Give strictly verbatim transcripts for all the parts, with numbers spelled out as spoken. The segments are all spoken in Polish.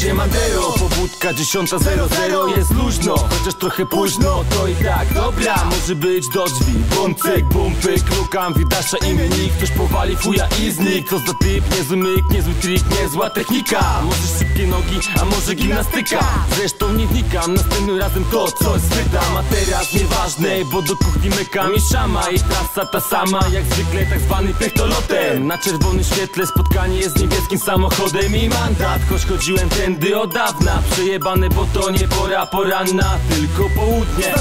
gdzie Madero. Powódka dziesiąta zero zero jest luźno, chociaż trochę późno. To i tak dobra, może być do drzwi. Bącyk, bumpyk, lukam, widasza imiennik. Ktoś powali fuja i znik. To za typ, niezły myk, niezły trik, niezła technika. Może szybkie nogi, a może gimnastyka. Zresztą nie wnikam, następnym razem to coś spytam. A teraz nieważne, bo do kuchni mykam i szama. I trasa ta sama, jak zwykle tak zwany pechtolotem. Na czerwonym świetle spotkanie jest z niebieskim samochodem i mandat. Choć chodziłem tędy od dawna, przejebane, bo to nie pora poranna, tylko południe.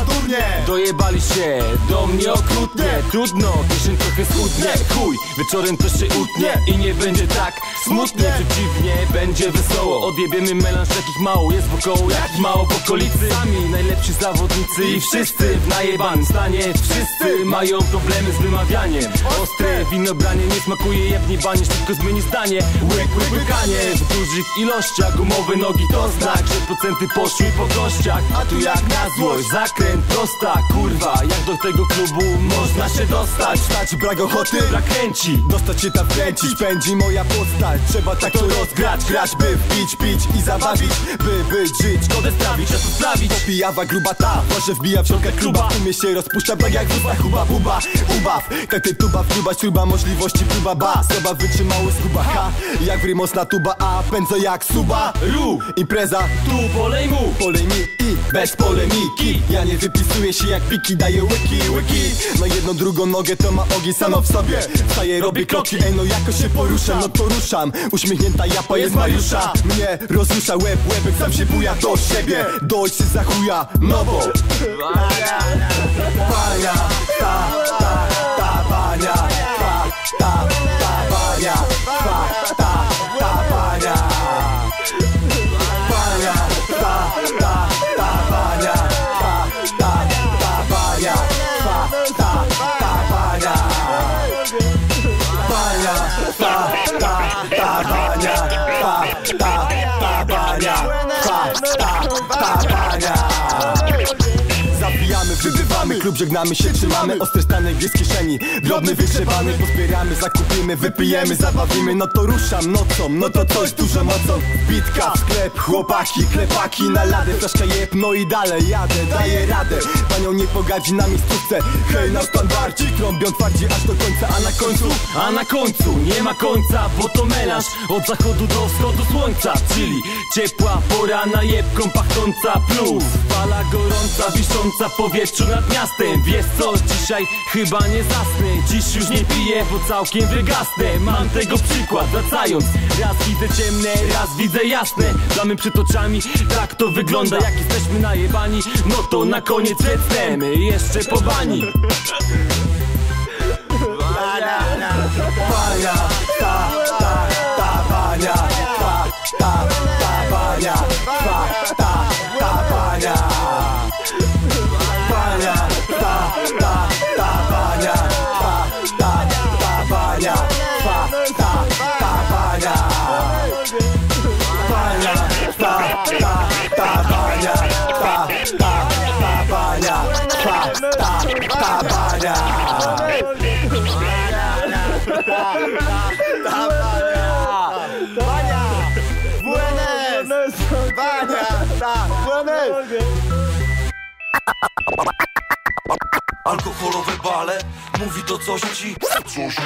Dojebali się do mnie okrutnie. Trudno, kieszeń trochę schudnie. Chuj, wieczorem to się utnie i nie będzie tak smutnie. Przeciwnie, będzie wesoło. Odjebiemy melanż, jakich mało jest wokoło, jak mało w okolicy. Sami najlepsi zawodnicy i wszyscy w najebanym stanie. Wszyscy mają problemy z wymawianiem. Ostre winobranie nie smakuje, jebni banie, szybko zmieni zdanie. Łyk, łyk, łykanie w dużych ilościach. Gumowe nogi to znak, że procenty poszły po kościach. A tu jak na złość, zakręt prosta. Kurwa, jak do tego klubu można się dostać? Stać brak ochoty, brak chęci, dostać się tam wkręcić. Pędzi moja postać, trzeba tak to rozgrać. Grać, by wbić, pić i zabawić, by być, żyć, szkodę sprawić, czasu sprawić. Pijawa gruba ta, proszę wbija w środkach kluba. Umie się rozpuszcza brak jak w ustach huba, buba. Ubaw, tak ty tuba, wtuba, śruba, możliwości próba ba. Seba wytrzymały skuba, ha, jak w rimosna tuba. A pędzę jak suba, ru, impreza, tu polej mu, polej mi i bez polemiki. Ja nie wypisuję się jak piki, daję łyki, łyki. Na jedną, drugą nogę to ma ogień sama w sobie. Wstaję, robię kroki, ej no jako się poruszam, no to ruszam. Uśmiechnięta japa jest Mariusza. Mnie rozrusza łeb, łebek sam się buja do siebie. Dojść się za chuja, no bo Marian, Marian, ta, ta, ta, Marian, ta, ta, ta, Marian, ta, ta, ta, Marian. Wybywamy, klub żegnamy się, trzymamy. Ostre stany gdzie z kieszeni, drobny wygrzebany. Pozbieramy, zakupimy, wypijemy, zabawimy. No to ruszam nocą, no to coś dużo mocą. Bitka, sklep, chłopaki, klepaki na ladę. Flaszka jeb, no i dalej jadę, daję radę. Panią nie pogadzi na miejscówce. Hej, nasz pan bardziej, trąbią twardzi aż do końca. A na końcu, a na końcu nie ma końca, bo to melanż od zachodu do wschodu słońca. Czyli ciepła pora na jebką pachnąca plus fala gorąca, wisząca powietrzu nad miastem. Wiesz co, dzisiaj chyba nie zasnę. Dziś już nie piję, bo całkiem wygasnę. Mam tego przykład, wracając. Raz widzę ciemne, raz widzę jasne. Damy przed oczami, tak to wygląda. Jak jesteśmy najebani, no to na koniec lecnemy jeszcze po bani. Bania, ta, ta, ta, bania, ta, ta, ta, bania, ta, ta, ta, bania. Alkoholowe bale, mówi to coś ci, coś ci.